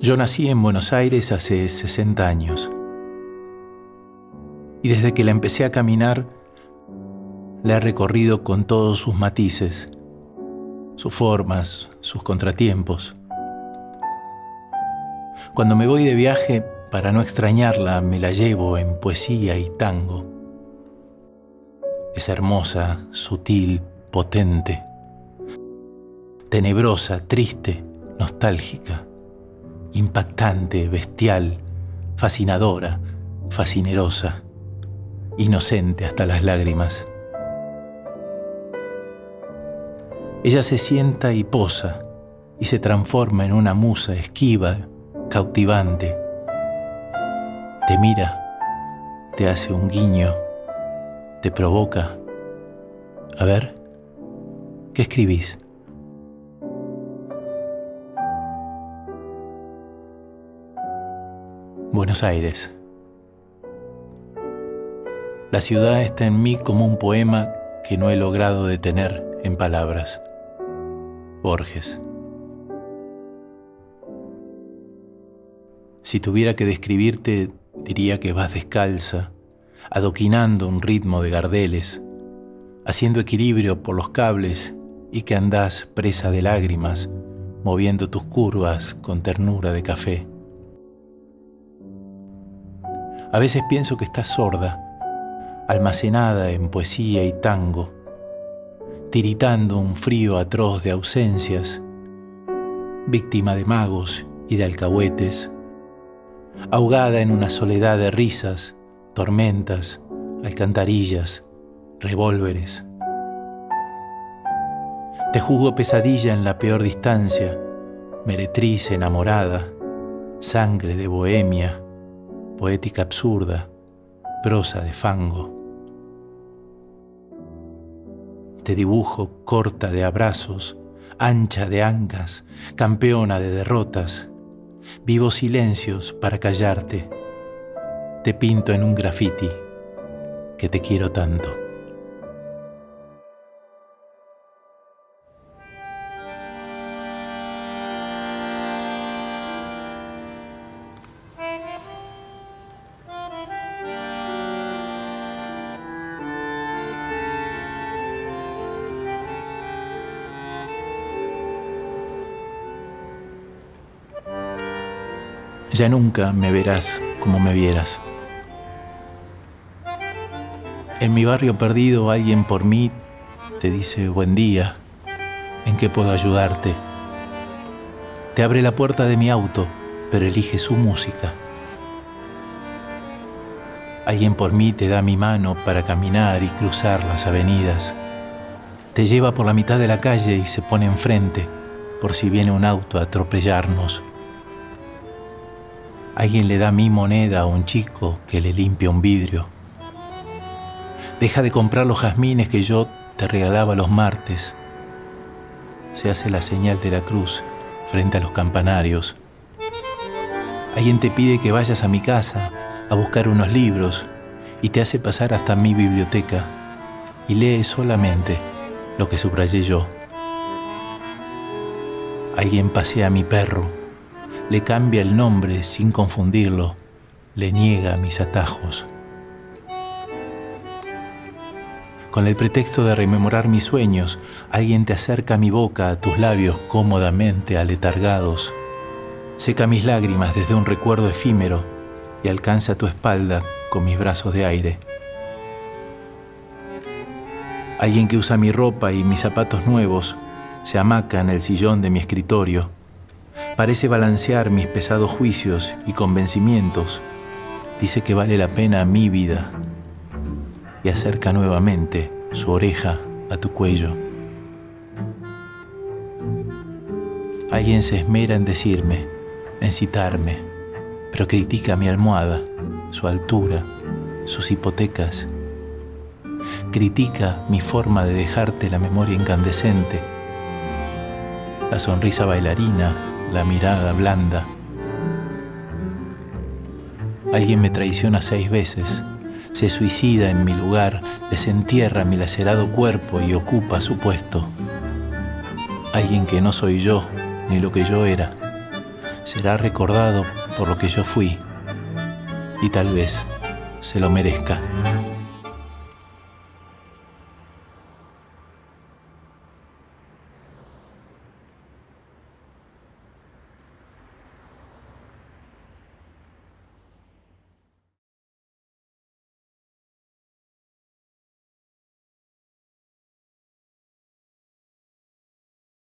Yo nací en Buenos Aires hace 60 años. Y desde que la empecé a caminar, la he recorrido con todos sus matices, sus formas, sus contratiempos. Cuando me voy de viaje, para no extrañarla, me la llevo en poesía y tango. Es hermosa, sutil, potente, tenebrosa, triste, nostálgica, impactante, bestial, fascinadora, fascinerosa, inocente hasta las lágrimas. Ella se sienta y posa, y se transforma en una musa esquiva, cautivante. Te mira, te hace un guiño, te provoca. A ver, ¿qué escribís? Buenos Aires. La ciudad está en mí como un poema que no he logrado detener en palabras. Borges. Si tuviera que describirte, diría que vas descalza, adoquinando un ritmo de gardeles, haciendo equilibrio por los cables y que andás presa de lágrimas, moviendo tus curvas con ternura de café. A veces pienso que estás sorda, almacenada en poesía y tango, tiritando un frío atroz de ausencias, víctima de magos y de alcahuetes, ahogada en una soledad de risas, tormentas, alcantarillas, revólveres. Te juzgo pesadilla en la peor distancia, meretriz enamorada, sangre de bohemia, poética absurda, prosa de fango. Te dibujo corta de abrazos, ancha de ancas, campeona de derrotas, vivo silencios para callarte. Te pinto en un grafiti que te quiero tanto. Ya nunca me verás como me vieras. En mi barrio perdido alguien por mí te dice buen día, ¿en qué puedo ayudarte? Te abre la puerta de mi auto, pero elige su música. Alguien por mí te da mi mano para caminar y cruzar las avenidas. Te lleva por la mitad de la calle y se pone enfrente, por si viene un auto a atropellarnos. Alguien le da mi moneda a un chico que le limpia un vidrio. Deja de comprar los jazmines que yo te regalaba los martes. Se hace la señal de la cruz frente a los campanarios. Alguien te pide que vayas a mi casa a buscar unos libros y te hace pasar hasta mi biblioteca y lee solamente lo que subrayé yo. Alguien pasea a mi perro. Le cambia el nombre sin confundirlo, le niega mis atajos. Con el pretexto de rememorar mis sueños, alguien te acerca mi boca a tus labios cómodamente aletargados. Seca mis lágrimas desde un recuerdo efímero y alcanza tu espalda con mis brazos de aire. Alguien que usa mi ropa y mis zapatos nuevos se hamaca en el sillón de mi escritorio. Parece balancear mis pesados juicios y convencimientos. Dice que vale la pena mi vida y acerca nuevamente su oreja a tu cuello. Alguien se esmera en decirme, en citarme, pero critica mi almohada, su altura, sus hipotecas. Critica mi forma de dejarte la memoria incandescente, la sonrisa bailarina, la mirada blanda. Alguien me traiciona 6 veces, se suicida en mi lugar, desentierra mi lacerado cuerpo y ocupa su puesto. Alguien que no soy yo, ni lo que yo era, será recordado por lo que yo fui y tal vez se lo merezca.